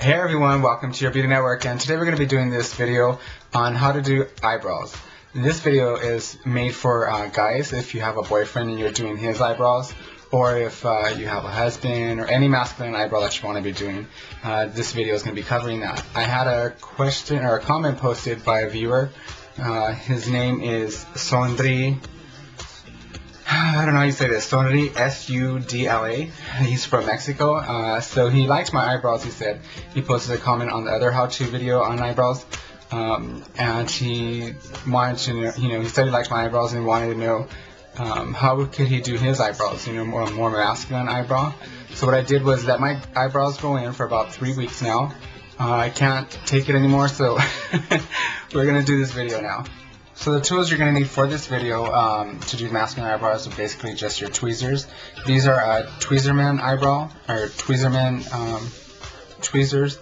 Hey everyone, welcome to Your Beauty Network, and today we're going to be doing this video on how to do eyebrows. And this video is made for guys if you have a boyfriend and you're doing his eyebrows, or if you have a husband, or any masculine eyebrow that you want to be doing. This video is going to be covering that. I had a question or a comment posted by a viewer. His name is Sondri. I don't know how you say this, Sondri, S-U-D-L-A. He's from Mexico, so he liked my eyebrows, he said. He posted a comment on the other how-to video on eyebrows, and he wanted to know, he said he liked my eyebrows and wanted to know how could he do his eyebrows, more masculine eyebrow. So what I did was let my eyebrows grow in for about 3 weeks now. I can't take it anymore, so we're going to do this video now. So the tools you're going to need for this video to do masculine eyebrows are basically just your tweezers. These are Tweezerman eyebrow, or Tweezerman tweezers.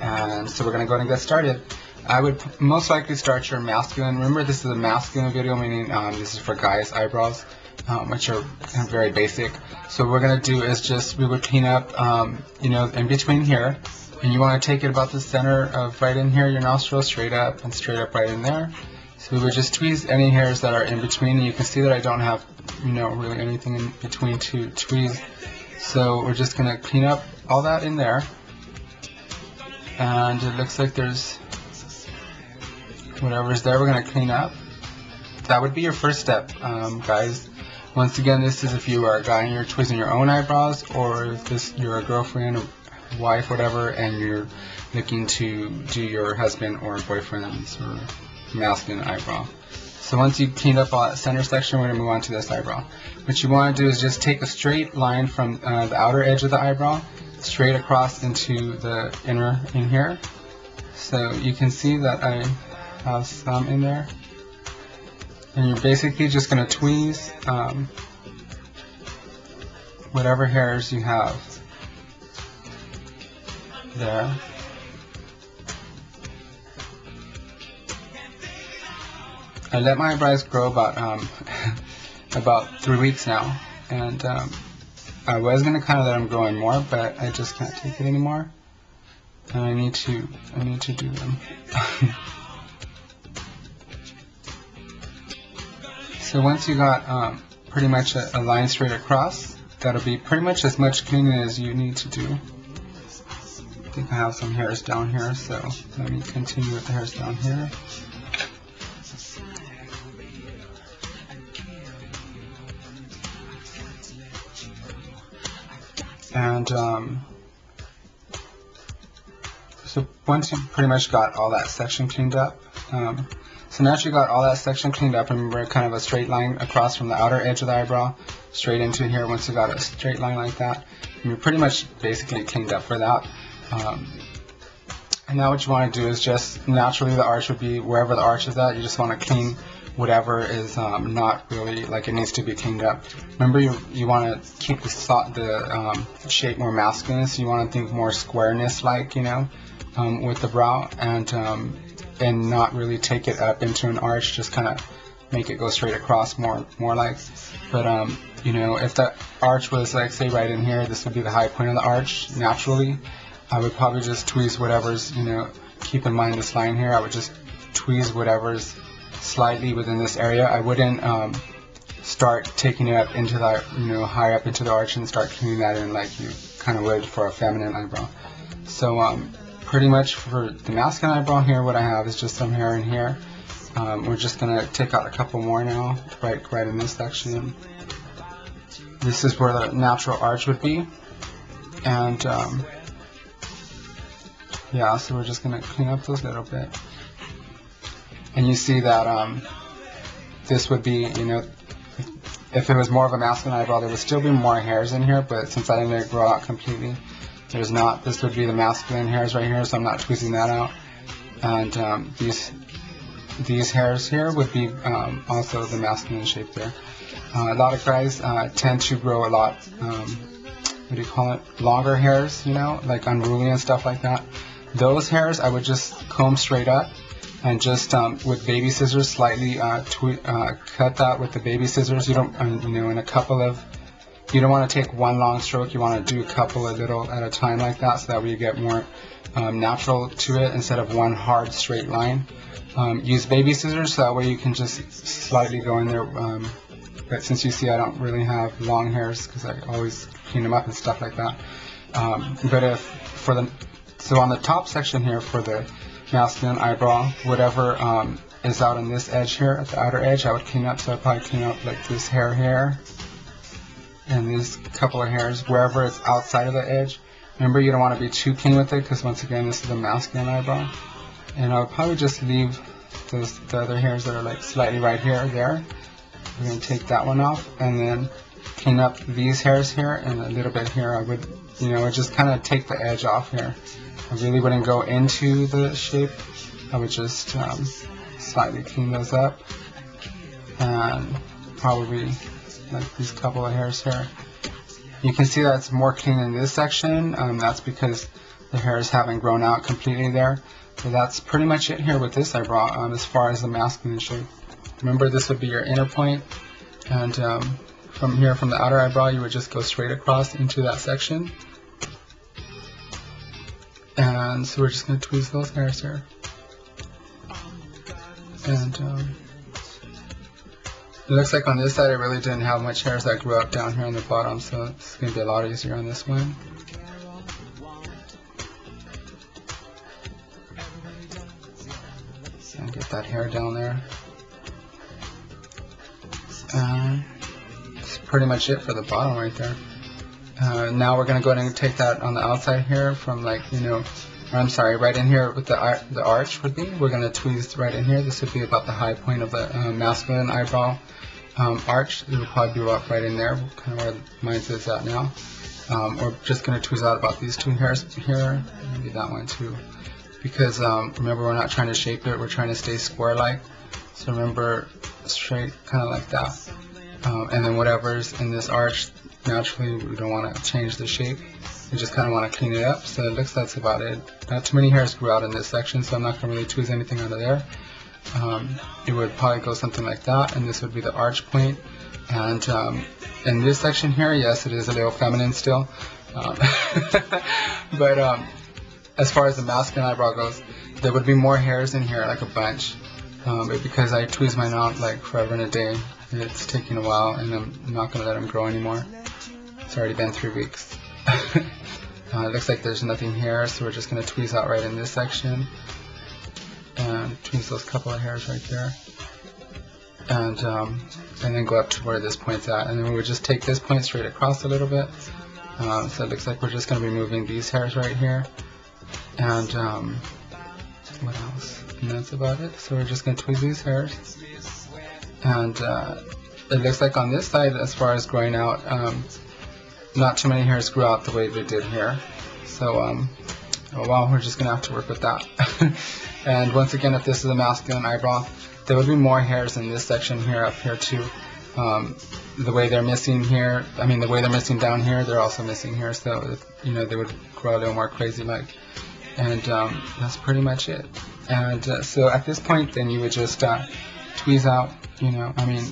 And so we're going to go ahead and get started. I would most likely start your masculine. Remember, this is a masculine video, meaning this is for guys' eyebrows, which are very basic. So what we're going to do is just, we would clean up, in between here. And you want to take it about the center of right in here, your nostril, straight up, and straight up right in there. So we would just tweeze any hairs that are in between, and you can see that I don't have, really anything in between to tweeze. So we're just going to clean up all that in there. And it looks like there's whatever's there, we're going to clean up. That would be your first step, guys. Once again, this is if you are a guy and you're tweezing your own eyebrows, or if you're a girlfriend or wife, whatever, and you're looking to do your husband or boyfriend's or masculine eyebrow. So once you clean up all that center section, we're going to move on to this eyebrow. What you want to do is just take a straight line from the outer edge of the eyebrow straight across into the inner in here. So you can see that I have some in there, and you're basically just going to tweeze whatever hairs you have there. I let my eyebrows grow about about 3 weeks now, and I was gonna kind of let them grow in more, but I just can't take it anymore, and I need to do them. So once you got pretty much a line straight across, that'll be pretty much as much cleaning as you need to do. I think I have some hairs down here, so let me continue with the hairs down here. And so once you pretty much got all that section cleaned up, so now that you got all that section cleaned up, remember, kind of a straight line across from the outer edge of the eyebrow straight into here. Once you got a straight line like that, you're pretty much basically cleaned up for that. And now what you want to do is just naturally the arch would be wherever the arch is at. You just want to clean whatever is not really like it needs to be cleaned up. Remember, you want to keep the shape more masculine, so you want to think more squareness, like with the brow, and not really take it up into an arch. Just kind of make it go straight across more like. But if that arch was like say right in here, this would be the high point of the arch naturally. I would probably just tweeze whatever's keep in mind this line here. I would just tweeze whatever's slightly within this area. I wouldn't start taking it up into the higher up into the arch and start cleaning that in like you kind of would for a feminine eyebrow. So pretty much for the masculine eyebrow here, what I have is just some hair in here. We're just gonna take out a couple more now, right in this section. This is where the natural arch would be, and yeah. So we're just gonna clean up those a little bit. And you see that this would be, if it was more of a masculine eyebrow, there would still be more hairs in here, but since I didn't grow out completely, there's not. This would be the masculine hairs right here, so I'm not tweezing that out. And these hairs here would be also the masculine shape there. A lot of guys tend to grow a lot, longer hairs, like unruly and stuff like that. Those hairs I would just comb straight up. And just with baby scissors, slightly cut that with the baby scissors. You don't, in a couple of You don't want to take one long stroke. You want to do a couple of little at a time like that, so that way you get more natural to it instead of one hard straight line. Use baby scissors, so that way you can just slightly go in there. But since you see I don't really have long hairs because I always clean them up and stuff like that. So on the top section here for the masculine eyebrow, whatever is out on this edge here, at the outer edge, I would clean up. So I'd probably clean up like this hair here and these couple of hairs, wherever it's outside of the edge. Remember, you don't want to be too clean with it because once again, this is the masculine eyebrow. And I'll probably just leave those, the other hairs that are like slightly right here or there. We're going to take that one off and then clean up these hairs here and a little bit here. I would, you know, just kind of take the edge off here. I really wouldn't go into the shape. I would just slightly clean those up and probably like these couple of hairs here. You can see that's more clean in this section. That's because the hairs haven't grown out completely there. So that's pretty much it here with this eyebrow as far as the masculine shape. Remember, this would be your inner point, and from here, from the outer eyebrow, you would just go straight across into that section. And so we're just going to tweeze those hairs here. And it looks like on this side I really didn't have much hairs that grew up down here on the bottom, so it's going to be a lot easier on this one. And get that hair down there. That's pretty much it for the bottom right there. Now we're going to go ahead and take that on the outside here from like, you know, I'm sorry, right in here with the arch would be. We're going to tweeze right in here. This would be about the high point of the masculine eyebrow arch. It would probably be up right in there, kind of where mine is at now. We're just going to tweeze out about these two hairs here, maybe that one too. Because remember, we're not trying to shape it, we're trying to stay square-like. So remember, straight, kind of like that. And then whatever's in this arch, naturally, we don't want to change the shape. We just kind of want to clean it up. So it looks that's about it. Not too many hairs grew out in this section, so I'm not going to really tweeze anything out of there. It would probably go something like that, and this would be the arch point. And in this section here, yes, it is a little feminine still. But as far as the masculine eyebrow goes, there would be more hairs in here, like a bunch. But because I tweeze mine out like forever and a day, it's taking a while, and I'm not going to let them grow anymore. It's already been 3 weeks. It looks like there's nothing here, so we're just going to tweeze out right in this section. And tweeze those couple of hairs right there. And then go up to where this point's at. And then we would just take this point straight across a little bit. So it looks like we're just going to be moving these hairs right here. And what else? And that's about it. So we're just going to tweeze these hairs. And it looks like on this side, as far as growing out, not too many hairs grew out the way they did here. So well, we're just going to have to work with that. And once again, if this is a masculine eyebrow, there would be more hairs in this section here, up here too. The way they're missing here, I mean the way they're missing down here, they're also missing here. So, you know, they would grow a little more crazy-like. And that's pretty much it. And so at this point, then you would just tweeze out, you know, I mean,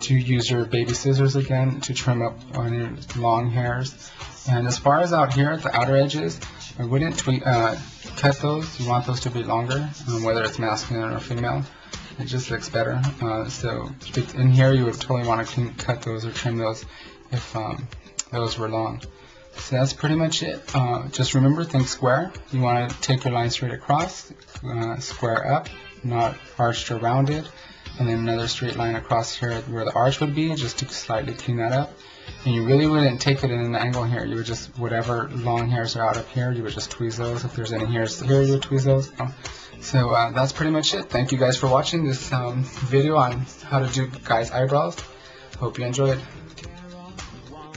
to use your baby scissors again to trim up on your long hairs. And as far as out here at the outer edges, I wouldn't cut those. You want those to be longer, whether it's masculine or female. It just looks better. So in here, you would totally want to cut those or trim those if those were long. So that's pretty much it. Just remember, think square. You want to take your line straight across, square up, not arched or rounded, and then another straight line across here where the arch would be, just to slightly clean that up. And you really wouldn't take it in an angle here. You would just, whatever long hairs are out of here, you would just tweeze those. If there's any hairs here, you would tweeze those. So that's pretty much it. Thank you guys for watching this video on how to do guys' eyebrows. Hope you enjoyed.